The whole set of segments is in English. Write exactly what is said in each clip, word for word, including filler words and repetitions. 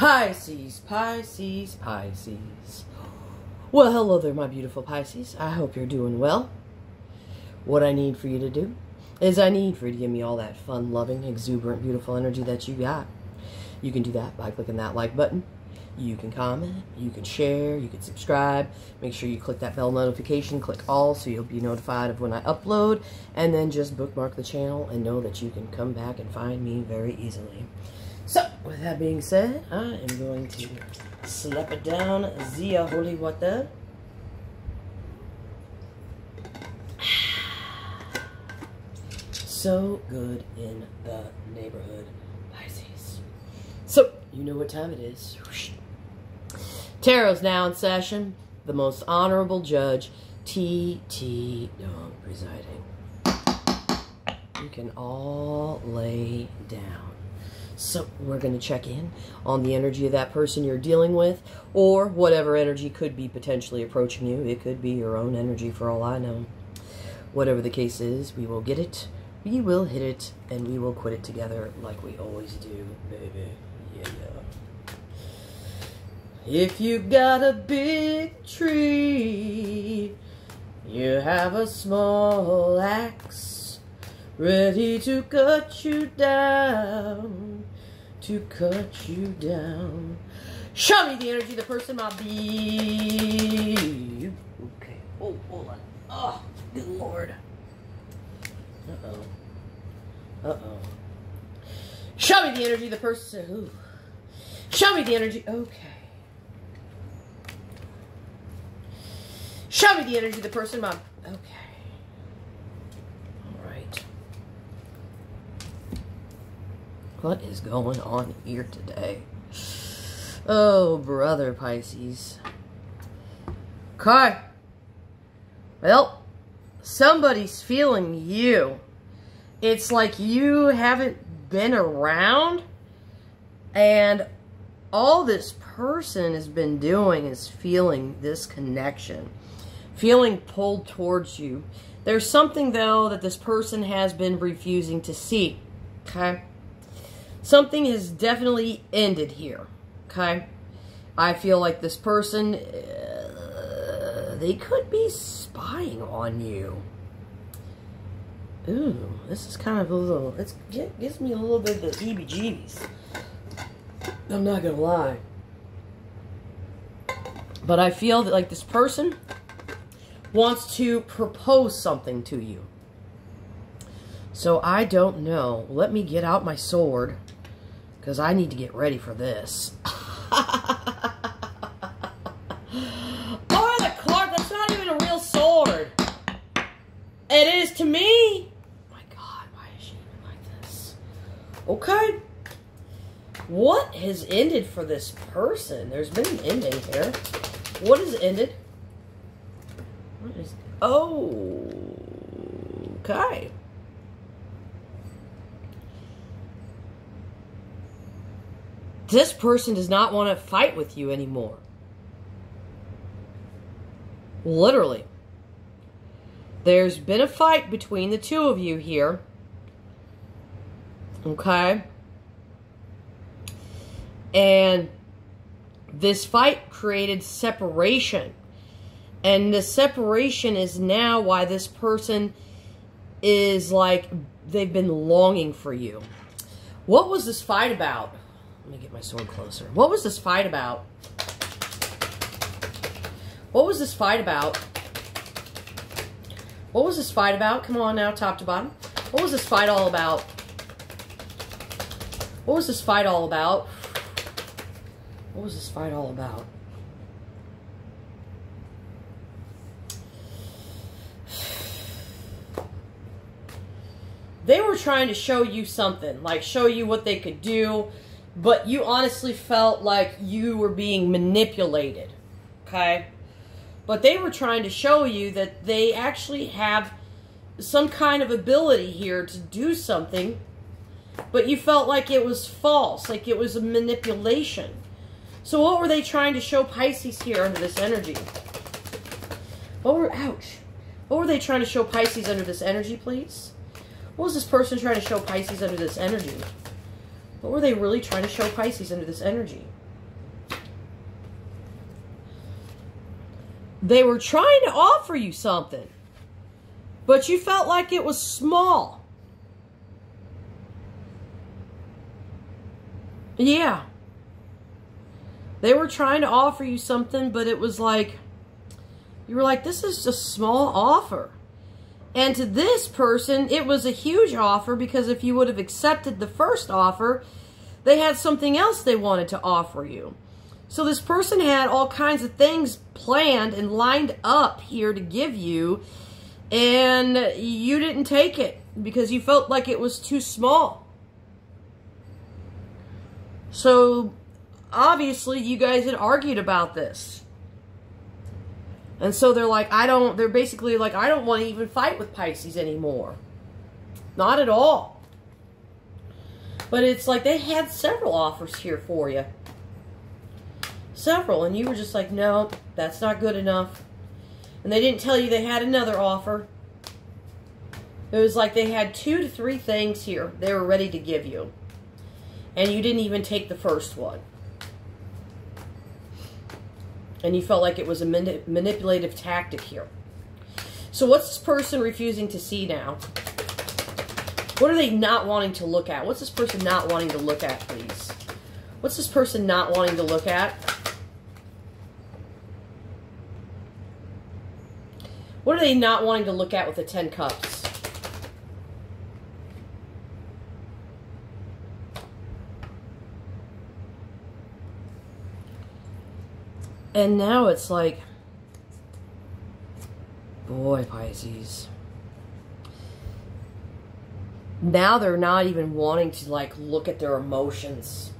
Pisces, Pisces, Pisces. Well, hello there, my beautiful Pisces. I hope you're doing well. What I need for you to do is I need for you to give me all that fun, loving, exuberant, beautiful energy that you got. You can do that by clicking that like button. You can comment, you can share, you can subscribe. Make sure you click that bell notification, click all, so you'll be notified of when I upload. And then just bookmark the channel and know that you can come back and find me very easily. So, with that being said, I am going to slap it down, Zia holy water. So good in the neighborhood, Pisces. So, you know what time it is. Tarot's now in session. The most honorable judge, T T Dong, presiding. You can all lay down. So we're going to check in on the energy of that person you're dealing with, or whatever energy could be potentially approaching you. It could be your own energy for all I know. Whatever the case is, we will get it, we will hit it, and we will quit it together like we always do, baby. Yeah, yeah. If you got a big tree, you have a small axe ready to cut you down. To cut you down. Show me the energy of the person might be. Okay. Oh, hold on. Oh, good Lord. Uh-oh. Uh-oh. Show me the energy of the person. Ooh. Show me the energy. Okay. Show me the energy of the person might. Okay. What is going on here today? Oh, brother Pisces. Okay. Well, somebody's feeling you. It's like you haven't been around, and all this person has been doing is feeling this connection, feeling pulled towards you. There's something, though, that this person has been refusing to see. Okay? Something has definitely ended here, okay? I feel like this person, uh, they could be spying on you. Ooh, this is kind of a little, it's, it gives me a little bit of the heebie-jeebies. I'm not going to lie. But I feel that, like, this person wants to propose something to you. So I don't know. Let me get out my sword, because I need to get ready for this. Oh, the card, that's not even a real sword. It is to me. Oh my God, why is she even like this? Okay. What has ended for this person? There's been an ending here. What has ended? What is, oh, okay. This person does not want to fight with you anymore. Literally. There's been a fight between the two of you here. Okay? And this fight created separation. And the separation is now why this person is like, they've been longing for you. What was this fight about? Let me get my sword closer. What was this fight about? What was this fight about? What was this fight about? Come on now, top to bottom. What was this fight all about? What was this fight all about? What was this fight all about? They were trying to show you something, like show you what they could do. But you honestly felt like you were being manipulated, okay? But they were trying to show you that they actually have some kind of ability here to do something, but you felt like it was false, like it was a manipulation. So what were they trying to show Pisces here under this energy? What were, ouch. What were they trying to show Pisces under this energy, please? What was this person trying to show Pisces under this energy? What were they really trying to show Pisces under this energy? They were trying to offer you something, but you felt like it was small. Yeah. They were trying to offer you something, but it was like, you were like, this is a small offer. And to this person, it was a huge offer, because if you would have accepted the first offer, they had something else they wanted to offer you. So this person had all kinds of things planned and lined up here to give you, and you didn't take it because you felt like it was too small. So obviously you guys had argued about this. And so they're like, I don't, they're basically like, I don't want to even fight with Pisces anymore. Not at all. But it's like they had several offers here for you. Several. And you were just like, no, that's not good enough. And they didn't tell you they had another offer. It was like they had two to three things here they were ready to give you. And you didn't even take the first one. And you felt like it was a manipulative tactic here. So what's this person refusing to see now? What are they not wanting to look at? What's this person not wanting to look at, please? What's this person not wanting to look at? What are they not wanting to look at with the Ten Cups? And now it's like, boy, Pisces. Now they're not even wanting to, like, look at their emotions.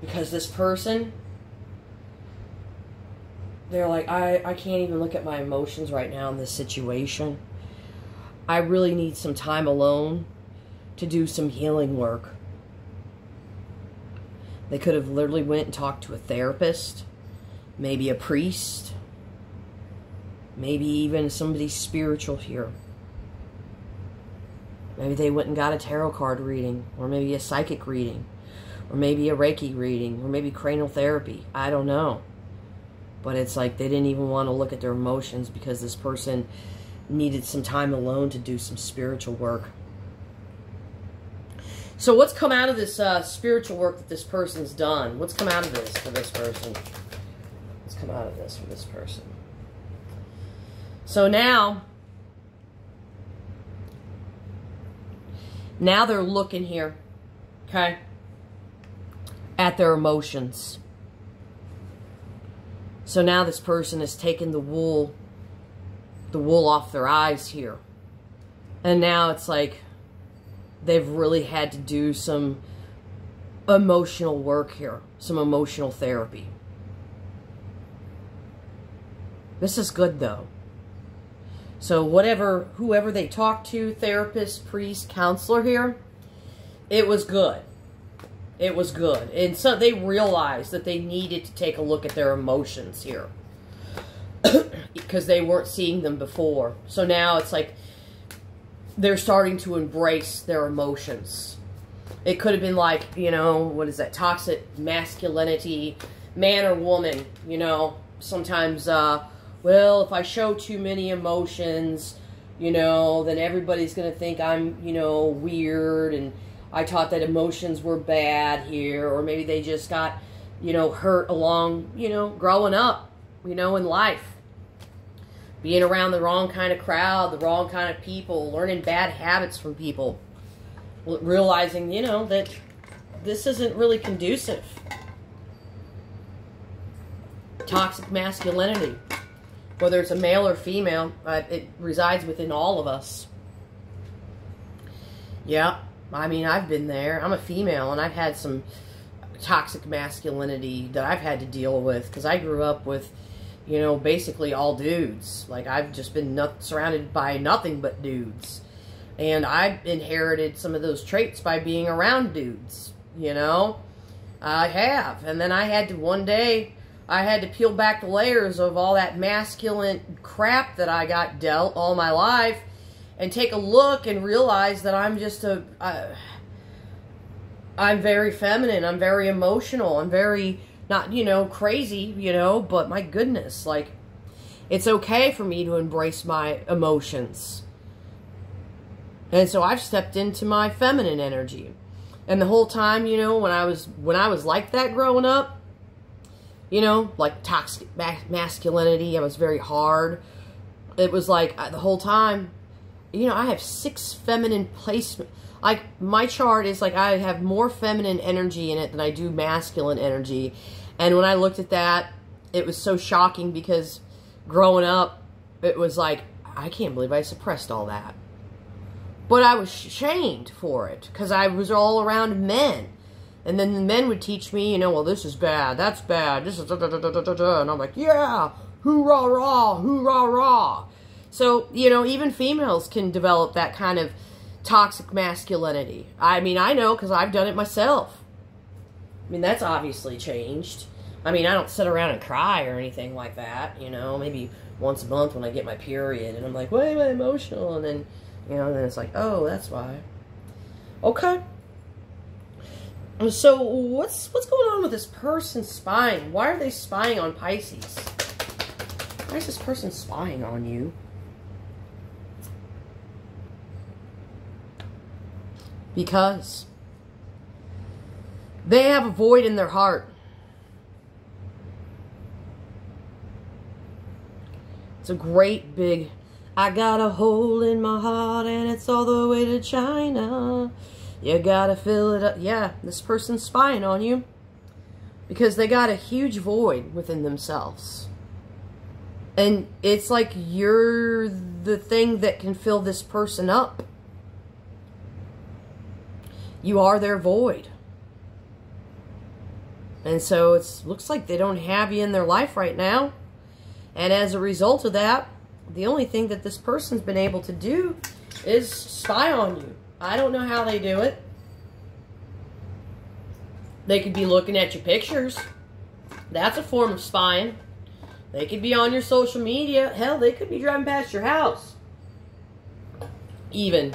Because this person, they're like, I, I can't even look at my emotions right now in this situation. I really need some time alone to do some healing work. They could have literally went and talked to a therapist, maybe a priest, maybe even somebody spiritual here. Maybe they went and got a tarot card reading, or maybe a psychic reading, or maybe a Reiki reading, or maybe cranial therapy. I don't know. But it's like they didn't even want to look at their emotions because this person needed some time alone to do some spiritual work. So what's come out of this uh, spiritual work that this person's done? What's come out of this for this person? What's come out of this for this person? So now, now they're looking here, okay, at their emotions. So now this person has taken the wool, the wool off their eyes here. And now it's like, they've really had to do some emotional work here. Some emotional therapy. This is good, though. So whatever, whoever they talked to, therapist, priest, counselor here, it was good. It was good. And so they realized that they needed to take a look at their emotions here. Because they weren't seeing them before. So now it's like, they're starting to embrace their emotions. It could have been like, you know, what is that? Toxic masculinity, man or woman, you know, sometimes, uh, well, if I show too many emotions, you know, then everybody's going to think I'm, you know, weird. And I taught that emotions were bad here, or maybe they just got, you know, hurt along, you know, growing up, you know, in life. Being around the wrong kind of crowd, the wrong kind of people, learning bad habits from people. Realizing, you know, that this isn't really conducive. Toxic masculinity. Whether it's a male or female, uh, it resides within all of us. Yeah, I mean, I've been there. I'm a female, and I've had some toxic masculinity that I've had to deal with. Because I grew up with, you know, basically all dudes. Like, I've just been not surrounded by nothing but dudes. And I've inherited some of those traits by being around dudes, you know? I have. And then I had to, one day, I had to peel back the layers of all that masculine crap that I got dealt all my life and take a look and realize that I'm just a, uh, I'm very feminine. I'm very emotional. I'm very, not, you know, crazy, you know, but my goodness, like, it's okay for me to embrace my emotions. And so I've stepped into my feminine energy. And the whole time, you know, when I was, when I was like that growing up, you know, like toxic masculinity, I was very hard. It was like the whole time, you know, I have six feminine placements. Like, my chart is like, I have more feminine energy in it than I do masculine energy. And when I looked at that, it was so shocking, because growing up, it was like, I can't believe I suppressed all that. But I was shamed for it, because I was all around men. And then the men would teach me, you know, well, this is bad, that's bad, this is da da da da da da. And I'm like, yeah, hoorah, rah, hoorah, rah. So, you know, even females can develop that kind of toxic masculinity. I mean, I know, because I've done it myself. I mean, that's obviously changed. I mean, I don't sit around and cry or anything like that, you know. Maybe once a month when I get my period, and I'm like, why am I emotional? And then, you know, and then it's like, oh, that's why. Okay. So, what's what's going on with this person spying? Why are they spying on Pisces? Why is this person spying on you? Because they have a void in their heart. It's a great big, I got a hole in my heart and it's all the way to China. You gotta fill it up. Yeah, this person's spying on you because they got a huge void within themselves. And it's like you're the thing that can fill this person up. You are their void. And so it looks like they don't have you in their life right now. And as a result of that, the only thing that this person's been able to do is spy on you. I don't know how they do it. They could be looking at your pictures. That's a form of spying. They could be on your social media. Hell, they could be driving past your house. Even.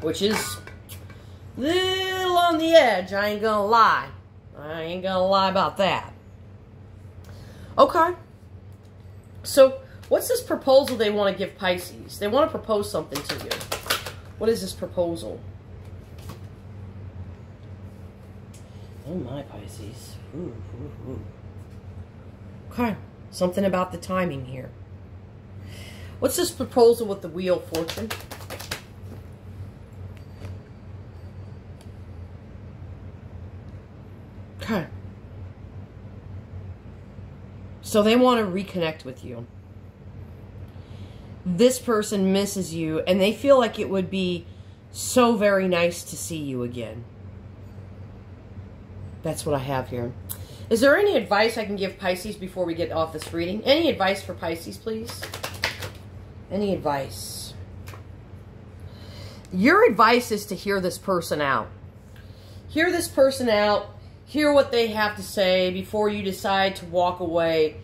Which is little on the edge, I ain't gonna lie. I ain't gonna lie about that. Okay. So, what's this proposal they want to give Pisces? They want to propose something to you. What is this proposal? Oh my, Pisces. Ooh, ooh, ooh. Okay. Something about the timing here. What's this proposal with the Wheel of Fortune? Okay. So they want to reconnect with you. This person misses you, and they feel like it would be so very nice to see you again. That's what I have here. Is there any advice I can give Pisces before we get off this reading? Any advice for Pisces, please? Any advice? Your advice is to hear this person out. Hear this person out. Hear what they have to say before you decide to walk away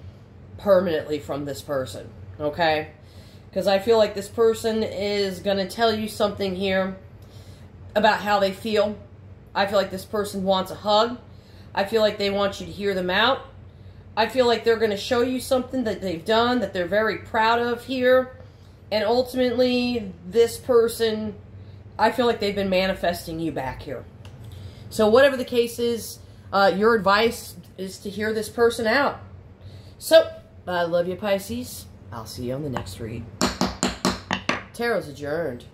permanently from this person, okay? Because I feel like this person is going to tell you something here about how they feel. I feel like this person wants a hug. I feel like they want you to hear them out. I feel like they're going to show you something that they've done that they're very proud of here. And ultimately, this person, I feel like they've been manifesting you back here. So whatever the case is, Uh, your advice is to hear this person out. So, I love you, Pisces. I'll see you on the next read. Tarot's adjourned.